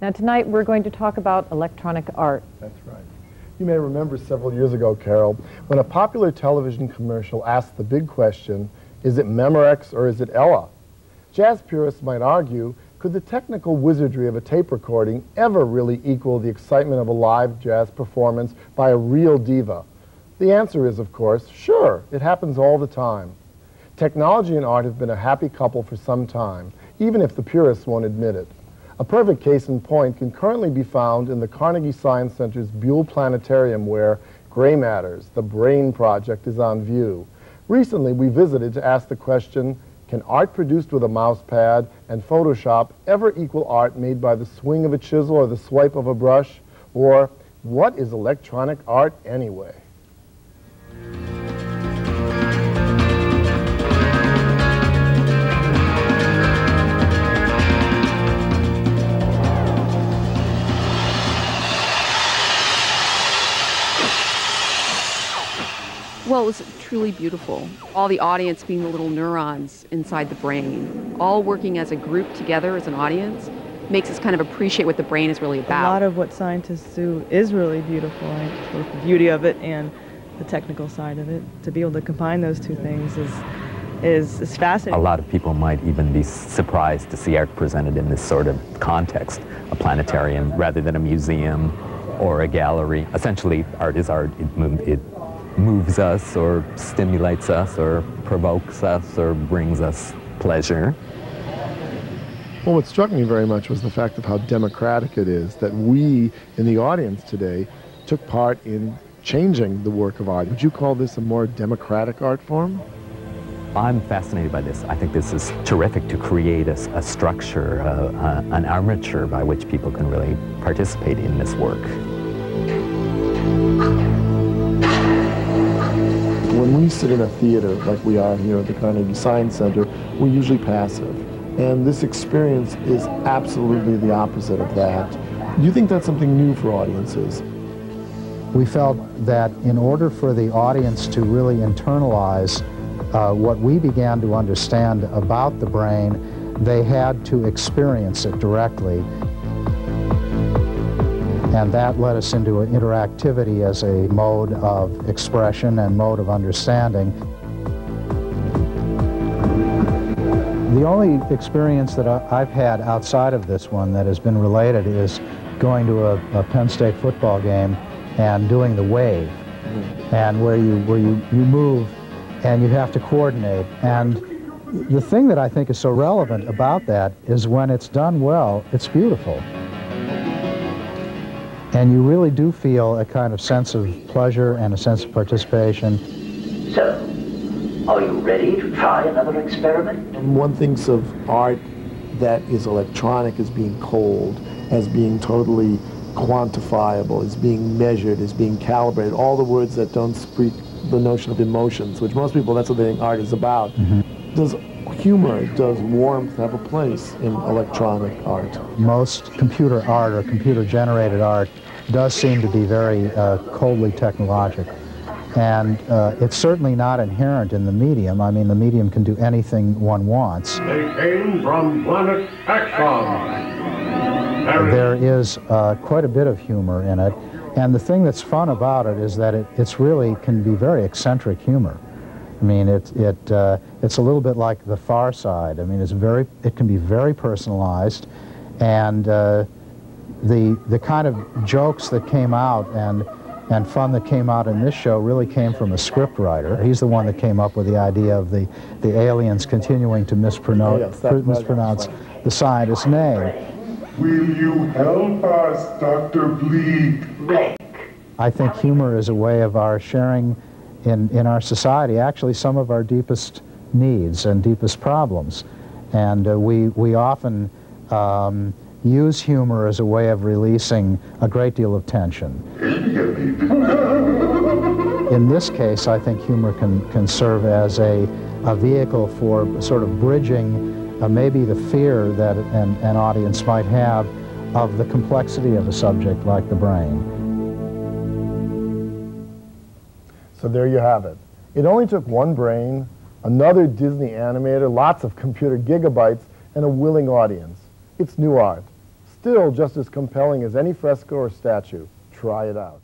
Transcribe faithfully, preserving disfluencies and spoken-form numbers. Now tonight we're going to talk about electronic art. That's right. You may remember several years ago, Carol, when a popular television commercial asked the big question, is it Memorex or is it Ella? Jazz purists might argue, could the technical wizardry of a tape recording ever really equal the excitement of a live jazz performance by a real diva? The answer is, of course, sure, it happens all the time. Technology and art have been a happy couple for some time, even if the purists won't admit it. A perfect case in point can currently be found in the Carnegie Science Center's Buhl Planetarium, where Gray Matters, the Brain Project, is on view. Recently, we visited to ask the question, can art produced with a mouse pad and Photoshop ever equal art made by the swing of a chisel or the swipe of a brush? Or, what is electronic art anyway? Well, it was truly beautiful. All the audience being the little neurons inside the brain, all working as a group together as an audience, makes us kind of appreciate what the brain is really about. A lot of what scientists do is really beautiful, right? Both the beauty of it and the technical side of it. To be able to combine those two things is, is, is fascinating. A lot of people might even be surprised to see art presented in this sort of context, a planetarium rather than a museum or a gallery. Essentially, art is art. It, move, it moves us or stimulates us or provokes us or brings us pleasure. Well, what struck me very much was the fact of how democratic it is that we in the audience today took part in changing the work of art. Would you call this a more democratic art form? I'm fascinated by this. I think this is terrific to create a, a structure, a, a, an armature by which people can really participate in this work. When we sit in a theater like we are here at the Carnegie Science Center, we're usually passive. And this experience is absolutely the opposite of that. Do you think that's something new for audiences? We felt that in order for the audience to really internalize uh, what we began to understand about the brain, they had to experience it directly. And that led us into interactivity as a mode of expression and mode of understanding. The only experience that I've had outside of this one that has been related is going to a, a Penn State football game and doing the wave, and where you, where you, you move and you have to coordinate. And the thing that I think is so relevant about that is when it's done well, it's beautiful. And you really do feel a kind of sense of pleasure and a sense of participation. So, are you ready to try another experiment? And one thinks of art that is electronic as being cold, as being totally quantifiable, as being measured, as being calibrated, all the words that don't speak the notion of emotions, which most people, that's what they think art is about. Mm-hmm. Does humor, does warmth have a place in electronic art? Most computer art or computer-generated art does seem to be very uh, coldly technologic. And uh, it's certainly not inherent in the medium. I mean, the medium can do anything one wants. They came from planet Axon. There is uh, quite a bit of humor in it. And the thing that's fun about it is that it it's really can be very eccentric humor. I mean, it, it, uh, it's a little bit like The Far Side. I mean, it's very, it can be very personalized, and uh, the, the kind of jokes that came out and, and fun that came out in this show really came from a scriptwriter. He's the one that came up with the idea of the, the aliens continuing to mispronounce, yes, mispronounce the scientist's name. Will you help us, Doctor Bleek? I think humor is a way of our sharing In, in our society, actually, some of our deepest needs and deepest problems. And uh, we, we often um, use humor as a way of releasing a great deal of tension. In this case, I think humor can, can serve as a, a vehicle for sort of bridging uh, maybe the fear that an, an audience might have of the complexity of a subject like the brain. So there you have it. It only took one brain, another Disney animator, lots of computer gigabytes, and a willing audience. It's new art. still just as compelling as any fresco or statue. Try it out.